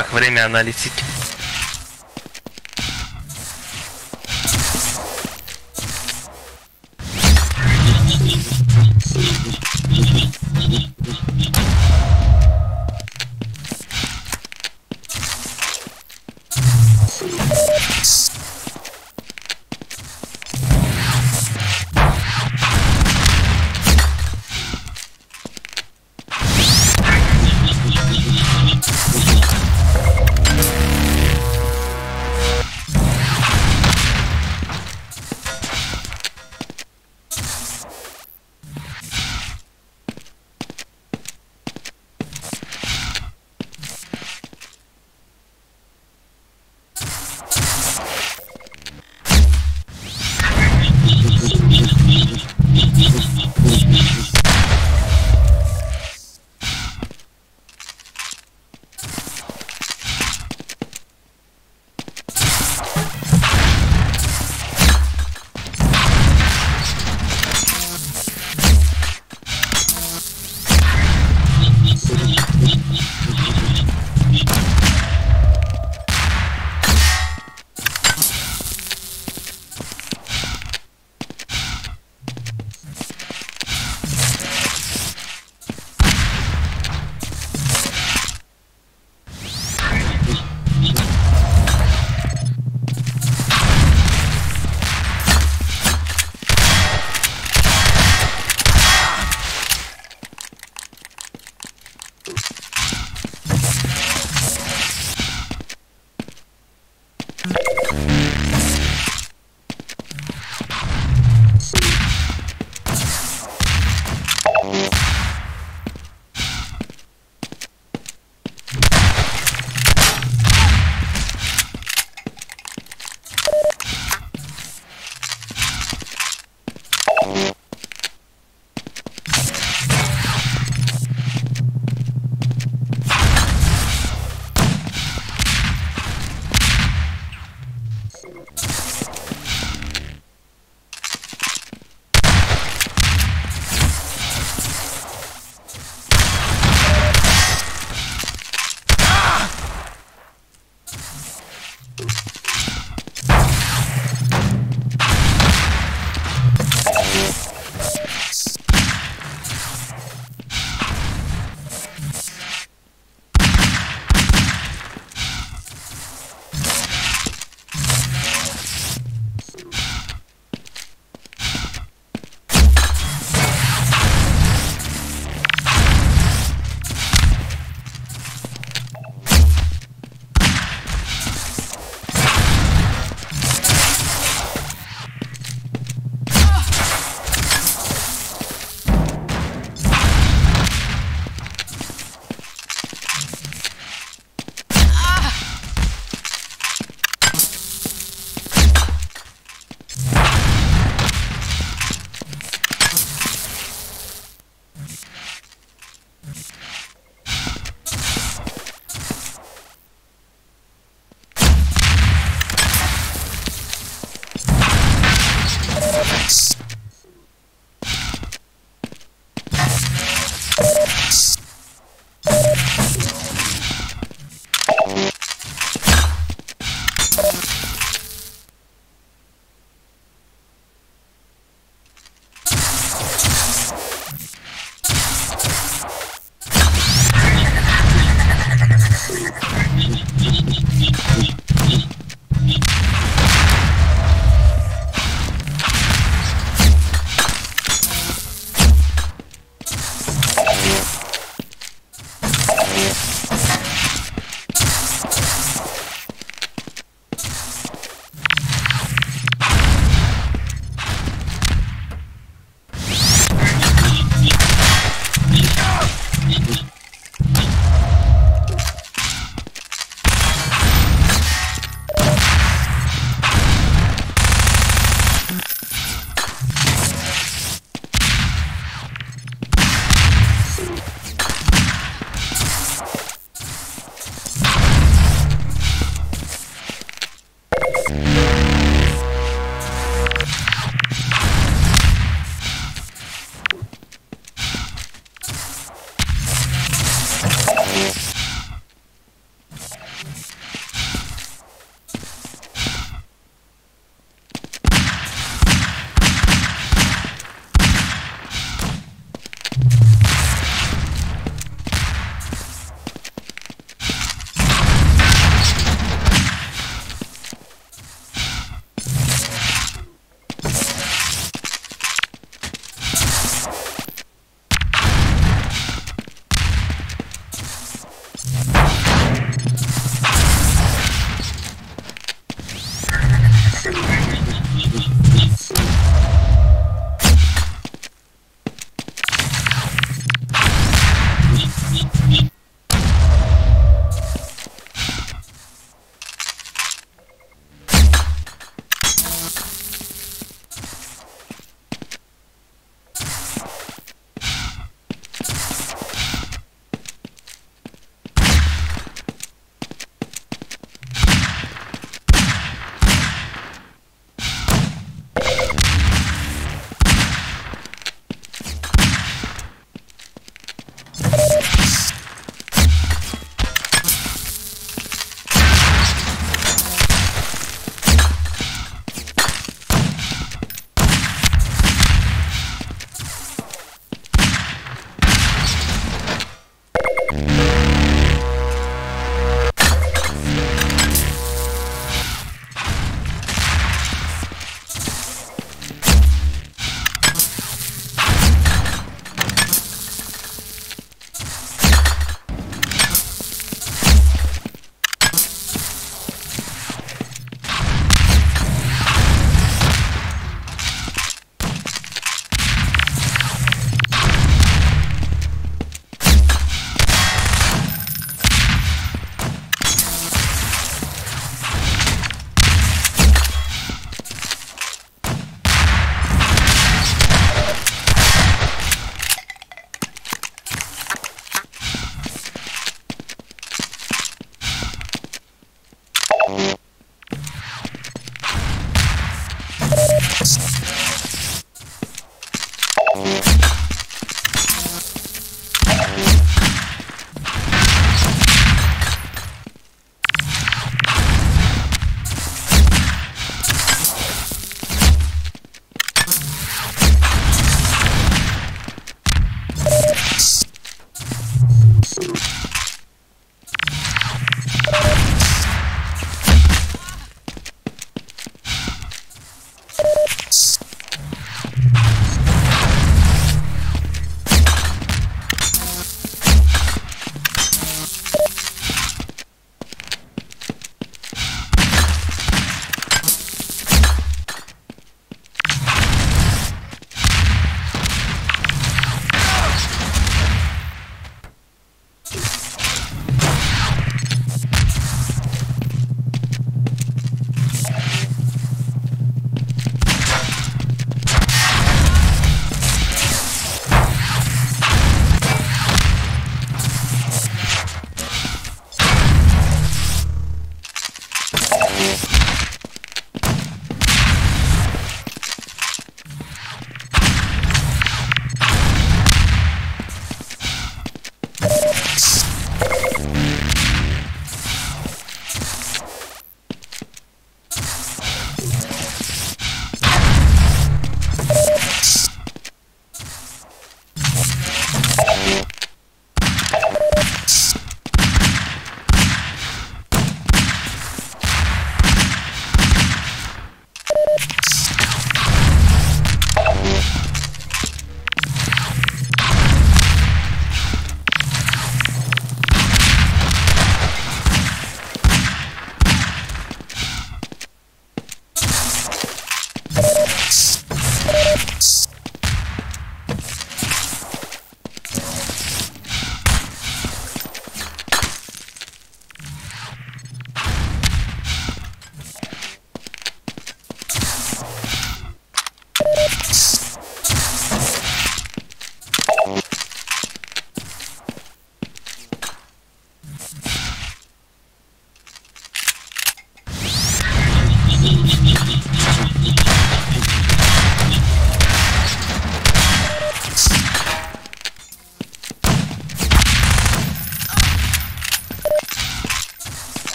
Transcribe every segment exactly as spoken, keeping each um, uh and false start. Флаг, время аналитики.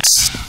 Thanks.